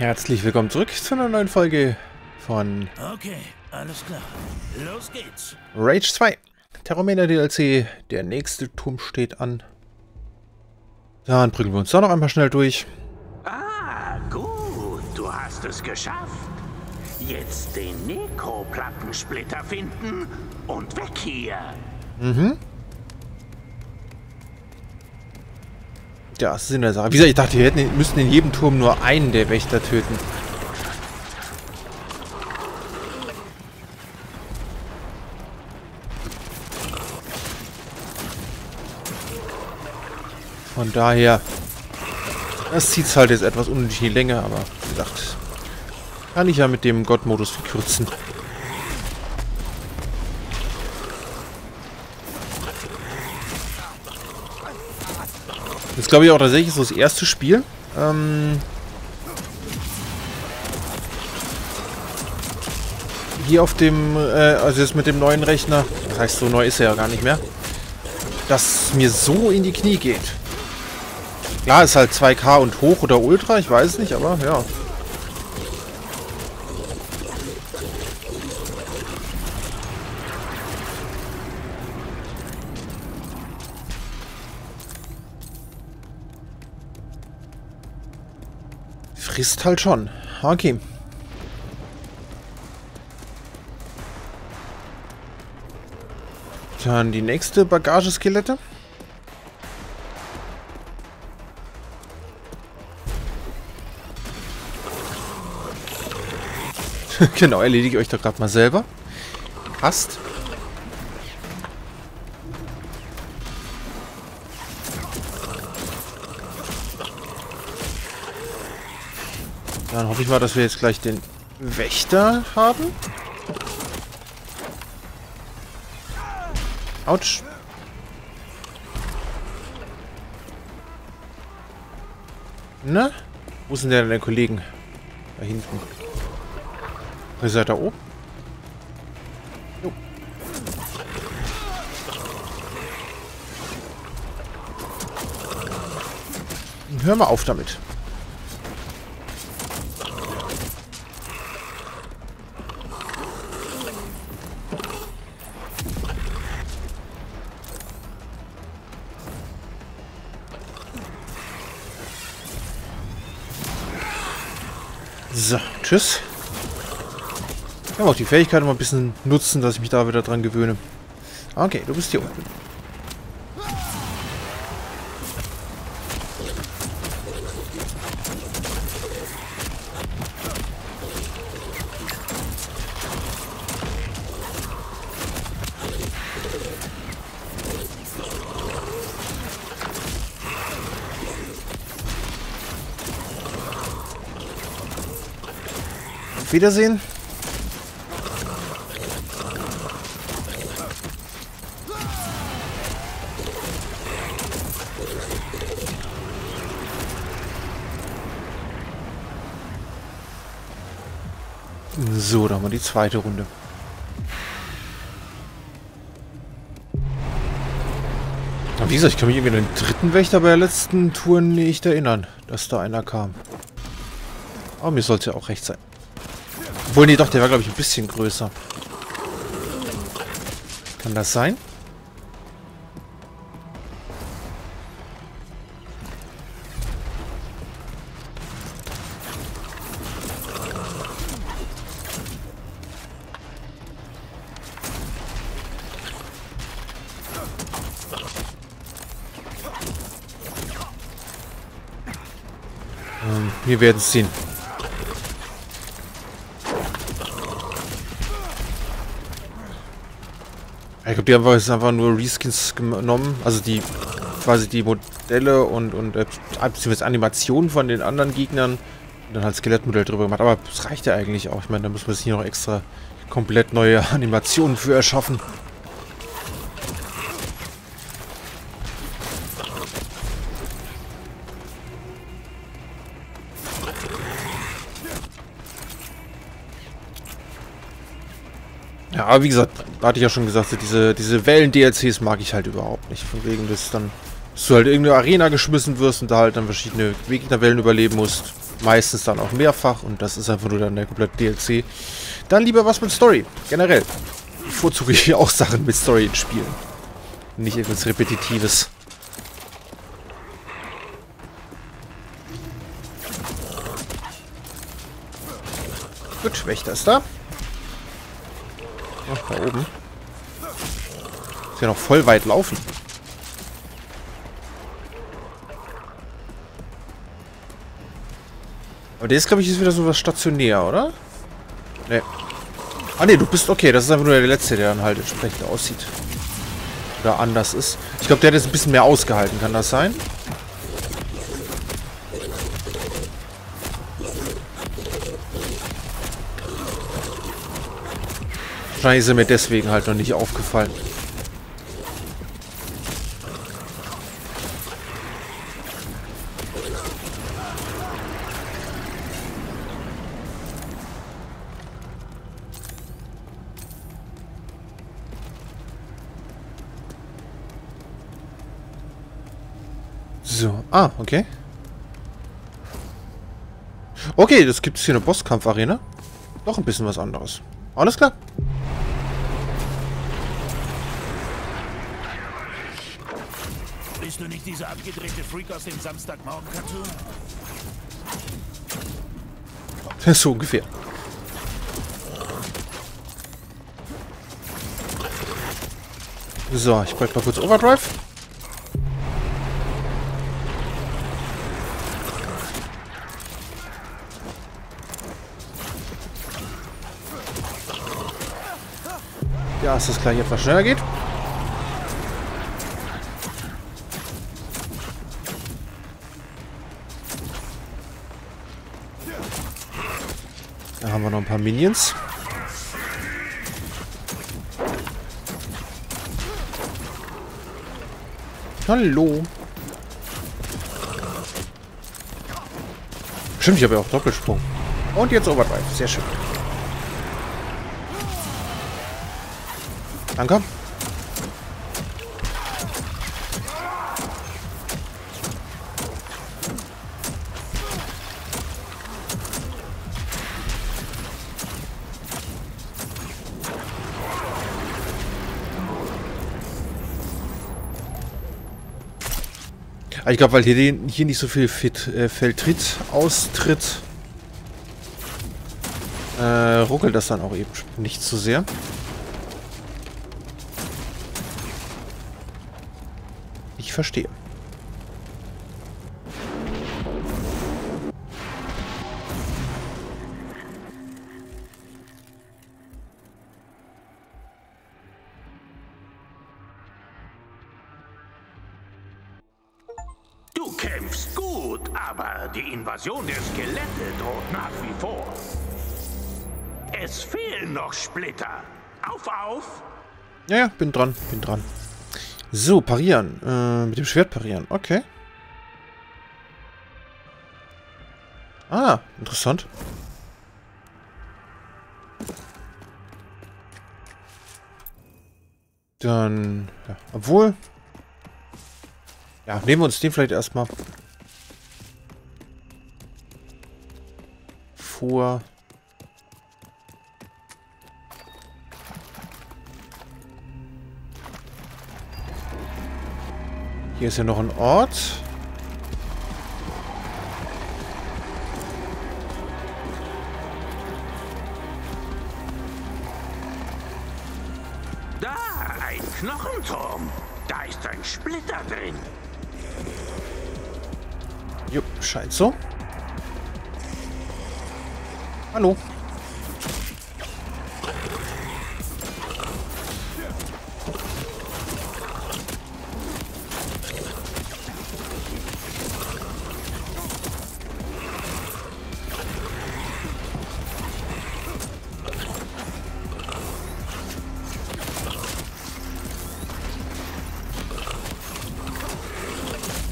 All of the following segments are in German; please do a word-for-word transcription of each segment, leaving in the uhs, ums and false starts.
Herzlich willkommen zurück zu einer neuen Folge von okay, alles klar. Los geht's. Rage zwei. Terrormania D L C. Der nächste Turm steht an. Dann prügeln wir uns da noch einmal schnell durch. Ah, gut. Du hast es geschafft. Jetzt den Neko-Plattensplitter finden und weg hier. Mhm. Ja, das ist in der Sache. Wie gesagt, ich dachte, wir hätten, müssten in jedem Turm nur einen der Wächter töten. Von daher, das zieht es halt jetzt etwas unnötig in die Länge, aber wie gesagt, kann ich ja mit dem Gott-Modus verkürzen. Das glaube ich auch tatsächlich so das erste Spiel, ähm, hier auf dem, äh, also jetzt mit dem neuen Rechner, das heißt, so neu ist er ja gar nicht mehr, dass mir so in die Knie geht. Klar, ist halt zwei K und hoch oder ultra, ich weiß nicht, aber ja. Ist halt schon. Okay. Dann die nächste Bagageskelette. Genau, erledige ich euch doch gerade mal selber. Passt. Dann hoffe ich mal, dass wir jetzt gleich den Wächter haben. Autsch. Ne? Wo sind denn deine Kollegen? Da hinten. Ihr seid da oben. Jo. Hör mal auf damit. So, tschüss. Ich kann auch die Fähigkeit mal ein bisschen nutzen, dass ich mich da wieder dran gewöhne. Okay, du bist hier unten. Wiedersehen. So, da haben wir die zweite Runde. Aber wie gesagt, ich kann mich irgendwie an den dritten Wächter bei der letzten Tour nicht erinnern, dass da einer kam. Aber mir sollte ja auch recht sein. Obwohl, nee, doch, der war, glaube ich, ein bisschen größer. Kann das sein? Ähm, wir werden es sehen. Ich glaube, die haben jetzt einfach nur Reskins genommen, also die quasi die Modelle und, und äh, beziehungsweise Animationen von den anderen Gegnern und dann halt Skelettmodell drüber gemacht, aber das reicht ja eigentlich auch. Ich meine, da müssen wir jetzt hier noch extra komplett neue Animationen für erschaffen. Ja, aber wie gesagt, hatte ich ja schon gesagt, diese, diese Wellen-D L Cs mag ich halt überhaupt nicht. Von wegen, dass, dann, dass du halt in irgendeine Arena geschmissen wirst und da halt dann verschiedene Gegnerwellen überleben musst. Meistens dann auch mehrfach und das ist einfach nur dann der komplette D L C. Dann lieber was mit Story. Generell bevorzuge ich auch Sachen mit Story in Spielen. Nicht irgendwas Repetitives. Gut, Wächter ist da. Ach, da oben. Ist ja noch voll weit laufen. Aber der ist, glaube ich, ist wieder sowas stationär, oder? Ne. Ah, ne, du bist okay. Das ist einfach nur der letzte, der dann halt entsprechend aussieht. Oder anders ist. Ich glaube, der hat jetzt ein bisschen mehr ausgehalten. Kann das sein? Wahrscheinlich ist er mir deswegen halt noch nicht aufgefallen. So. Ah, okay. Okay, das gibt es hier eine Bosskampfarena. Doch ein bisschen was anderes. Alles klar. Bist du nicht dieser abgedrehte Freak aus dem Samstagmorgen-Cartoon? So ungefähr. So, ich brauche mal kurz Overdrive. Ja, ist das gleich etwas schneller geht. Da haben wir noch ein paar Minions. Hallo. Stimmt, ich habe ja auch Doppelsprung. Und jetzt Overdrive. Sehr schön. Danke. Ich glaube, weil hier, hier nicht so viel Fit, äh, Feldtritt austritt, äh, ruckelt das dann auch eben nicht so sehr. Ich verstehe. Du kämpfst gut, aber die Invasion der Skelette droht nach wie vor. Es fehlen noch Splitter. Auf, auf! Ja, ja, bin dran, bin dran. So, parieren. Äh, mit dem Schwert parieren. Okay. Ah, interessant. Dann, ja, obwohl... Ja, nehmen wir uns den vielleicht erstmal vor... Hier ist ja noch ein Ort. Da, ein Knochenturm. Da ist ein Splitter drin. Jupp, scheint so. Hallo.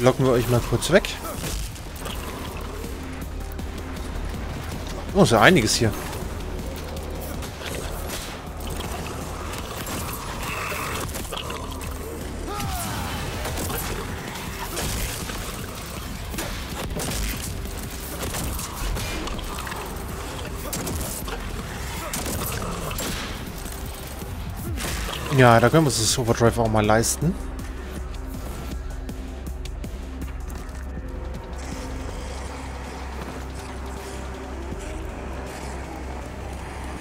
Locken wir euch mal kurz weg. Oh, ist ja einiges hier. Ja, da können wir uns das Overdrive auch mal leisten.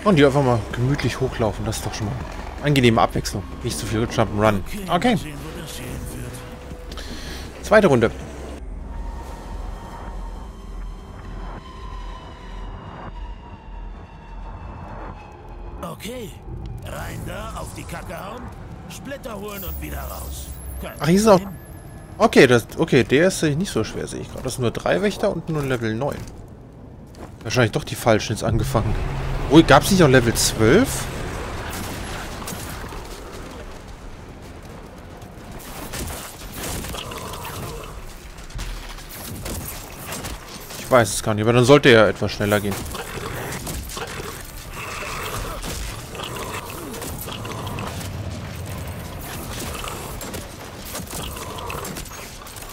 Und die einfach mal gemütlich hochlaufen. Das ist doch schon mal angenehme Abwechslung. Nicht zu viel Jump'n'Run. Okay. Zweite Runde. Okay. Rein da, auf die Kacke hauen, Splitter holen und wieder raus. Kein Ach, hier ist auch... Okay, das, okay, der ist nicht so schwer, sehe ich gerade. Das sind nur drei Wächter und nur Level neun. Wahrscheinlich doch die falschen jetzt angefangen. Oh, gab es nicht auch Level zwölf? Ich weiß es gar nicht, aber dann sollte er etwas schneller gehen.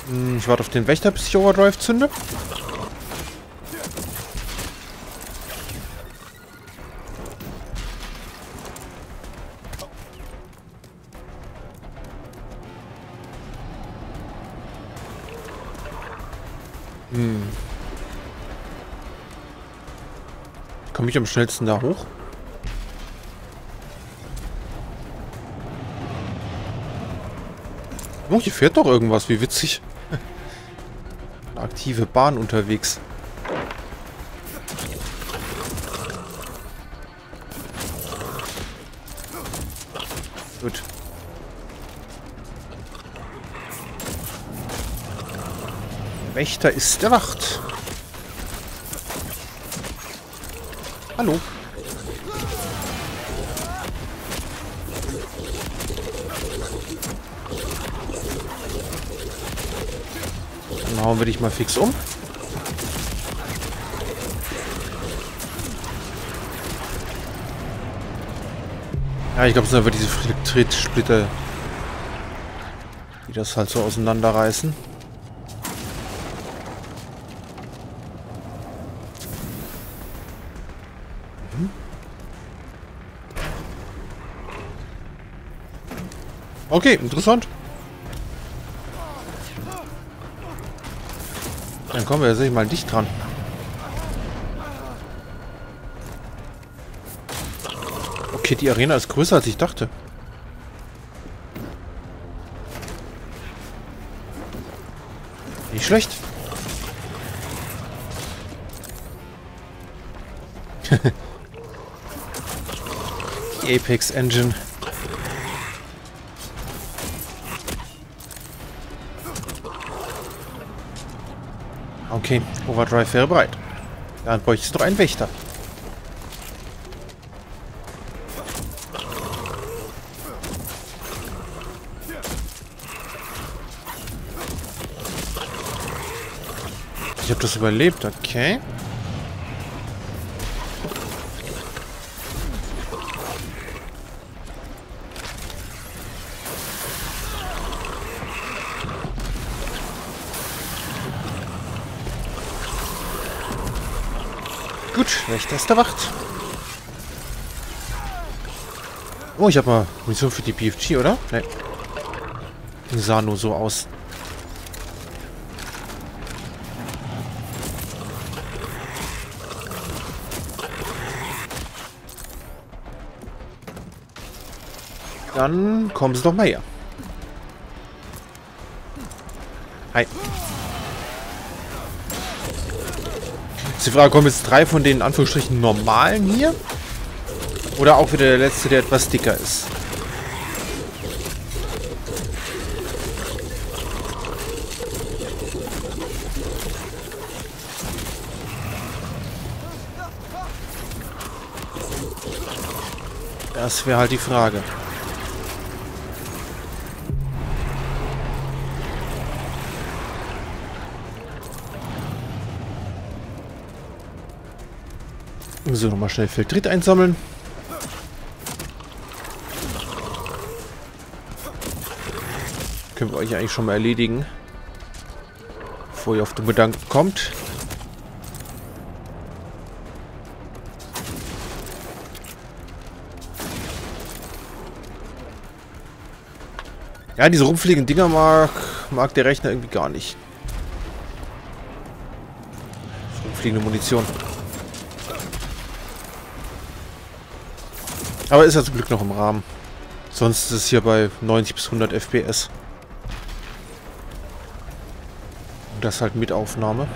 Hm, ich warte auf den Wächter, bis ich Overdrive zünde. Hm. Komme ich am schnellsten da hoch? Oh, hier fährt doch irgendwas, wie witzig. Eine aktive Bahn unterwegs. Gut. Wächter ist erwacht. Hallo. Dann hauen wir dich mal fix um. Ja, ich glaube, es sind aber diese Frittritsplitte, die das halt so auseinanderreißen. Okay, interessant. Dann kommen wir tatsächlich mal dicht dran. Okay, die Arena ist größer, als ich dachte. Nicht schlecht. Die Apex-Engine. Okay, Overdrive wäre bereit. Dann bräuchte ich noch einen Wächter. Ich habe das überlebt, okay. Gut, Wächter ist erwacht. Oh, ich habe mal Munition für die B F G, oder? Ne. Sah nur so aus. Dann kommen sie doch mal her. Hi. Die Frage, kommen jetzt drei von den in Anführungsstrichen normalen hier? Oder auch wieder der letzte, der etwas dicker ist? Das wäre halt die Frage. So, nochmal schnell Feldtritt einsammeln. Können wir euch eigentlich schon mal erledigen. Bevor ihr auf den Gedanken kommt. Ja, diese rumpfliegenden Dinger mag, mag der Rechner irgendwie gar nicht. Rumpfliegende Munition. Aber ist ja zum Glück noch im Rahmen. Sonst ist es hier bei neunzig bis hundert F P S. Und das halt mit Aufnahme.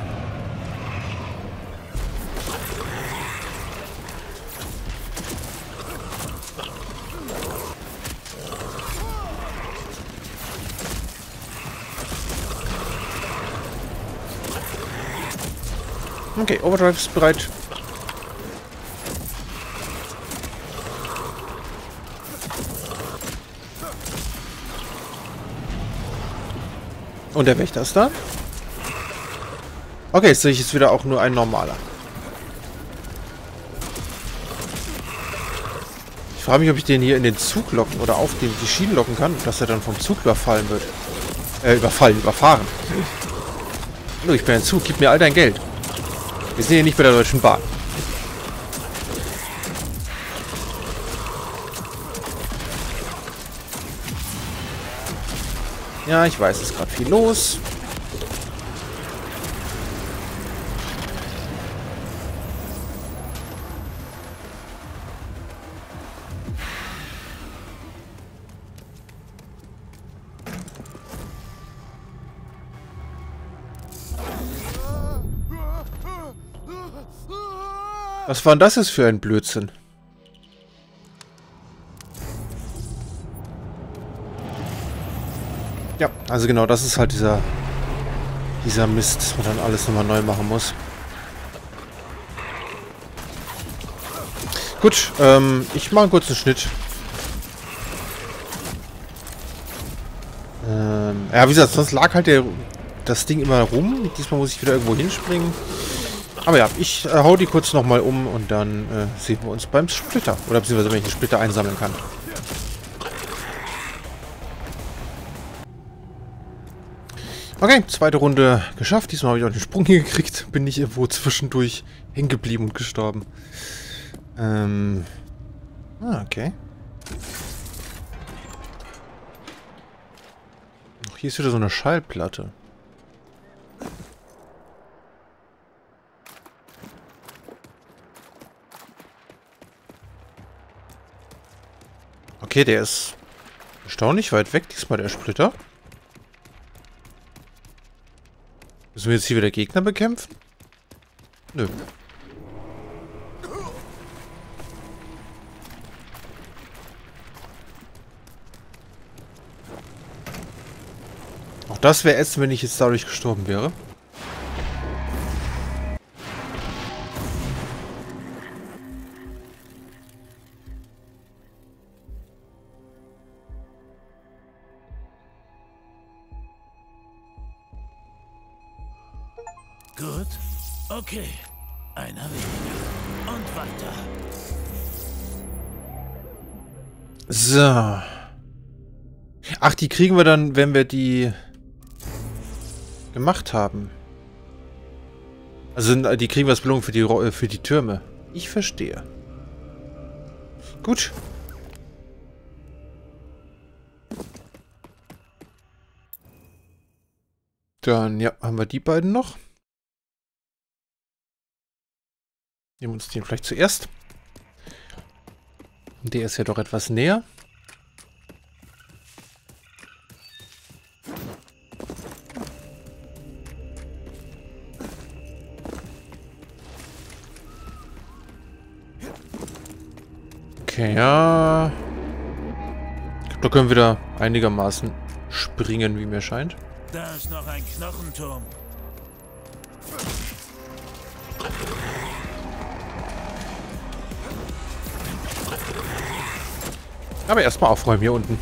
Okay, Overdrive ist bereit. Und der Wächter ist da. Okay, jetzt sehe ich jetzt wieder auch nur ein normaler. Ich frage mich, ob ich den hier in den Zug locken oder auf den, die Schienen locken kann, dass er dann vom Zug überfallen wird. Äh, überfallen, überfahren. Hallo, ich bin ein Zug, gib mir all dein Geld. Wir sind hier nicht bei der Deutschen Bahn. Ja, ich weiß, es ist gerade viel los. Was war denn das jetzt für ein Blödsinn? Ja, also genau, das ist halt dieser, dieser Mist, dass man dann alles nochmal neu machen muss. Gut, ähm, ich mache einen kurzen Schnitt. Ähm, ja, wie gesagt, sonst lag halt der, das Ding immer rum. Diesmal muss ich wieder irgendwo hinspringen. Aber ja, ich äh, hau die kurz nochmal um und dann äh, sehen wir uns beim Splitter. Oder beziehungsweise, wenn ich den Splitter einsammeln kann. Okay, zweite Runde geschafft. Diesmal habe ich auch den Sprung hingekriegt. Bin nicht irgendwo zwischendurch hängen geblieben und gestorben. Ähm. Ah, okay. Auch hier ist wieder so eine Schallplatte. Okay, der ist erstaunlich weit weg, diesmal der Splitter. Müssen wir jetzt hier wieder Gegner bekämpfen? Nö. Auch das wäre ätzend, wenn ich jetzt dadurch gestorben wäre. Gut. Okay. Einer weniger. Und weiter. So. Ach, die kriegen wir dann, wenn wir die gemacht haben. Also die kriegen wir als Belohnung für die, für die Türme. Ich verstehe. Gut. Dann, ja, haben wir die beiden noch. Nehmen wir uns den vielleicht zuerst. Der ist ja doch etwas näher. Okay, ja. Da können wir wieder einigermaßen springen, wie mir scheint. Da ist noch ein Knochenturm. Aber erstmal aufräumen hier unten.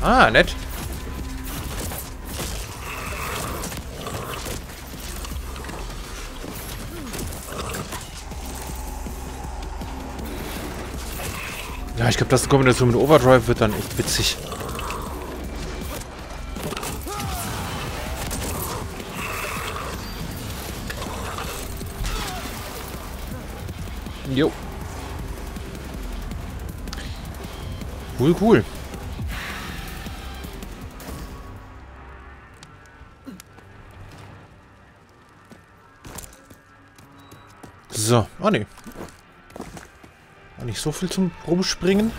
Ah, nett. Ja, ich glaube, das in Kombination mit Overdrive wird dann echt witzig. Jo. Cool, cool. So, oh ne. War nicht so viel zum Rumspringen.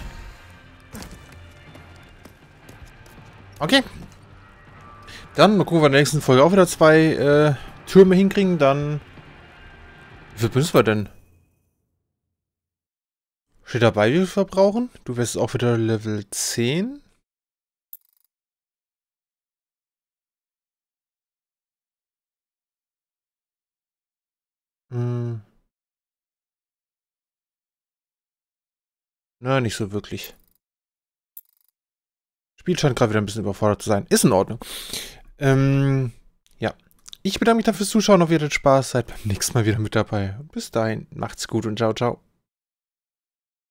Okay. Dann mal gucken, ob wir in der nächsten Folge auch wieder zwei äh, Türme hinkriegen. Dann. Wie viel müssen wir denn? Steht dabei, wie wir verbrauchen? Du wirst auch wieder Level zehn. Hm. Na, nicht so wirklich. Spiel scheint gerade wieder ein bisschen überfordert zu sein. Ist in Ordnung. Ähm, ja. Ich bedanke mich dafür fürs Zuschauen. Hoffe, ihr hattet Spaß. Seid beim nächsten Mal wieder mit dabei. Bis dahin. Macht's gut und ciao, ciao.